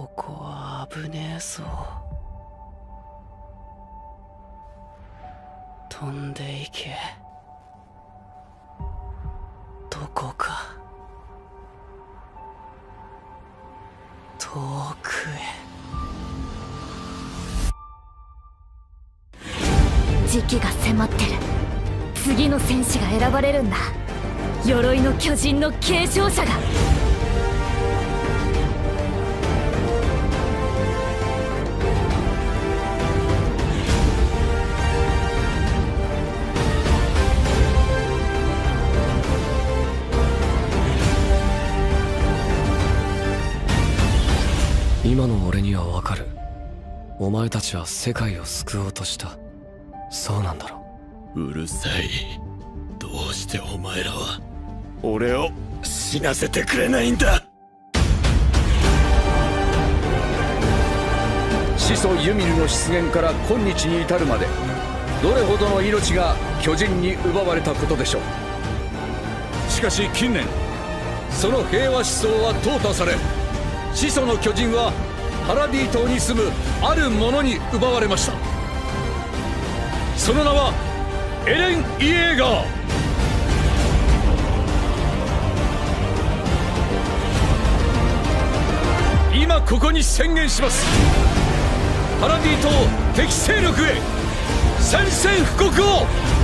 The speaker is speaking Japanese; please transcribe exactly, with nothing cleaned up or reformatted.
ここは危ねえぞ。飛んでいけ。どこか遠くへ。時期が迫ってる。次の戦士が選ばれるんだ。鎧の巨人の継承者が。今の俺にはわかる。お前たちは世界を救おうとした。そうなんだろう。うるさい。どうしてお前らは俺を死なせてくれないんだ。始祖ユミルの出現から今日に至るまで、どれほどの命が巨人に奪われたことでしょう。しかし近年、その平和思想は淘汰され、始祖の巨人はパラディ島に住むあるものに奪われました。その名はエレン・イエーガー。今ここに宣言します。パラディ島敵勢力へ宣戦布告を。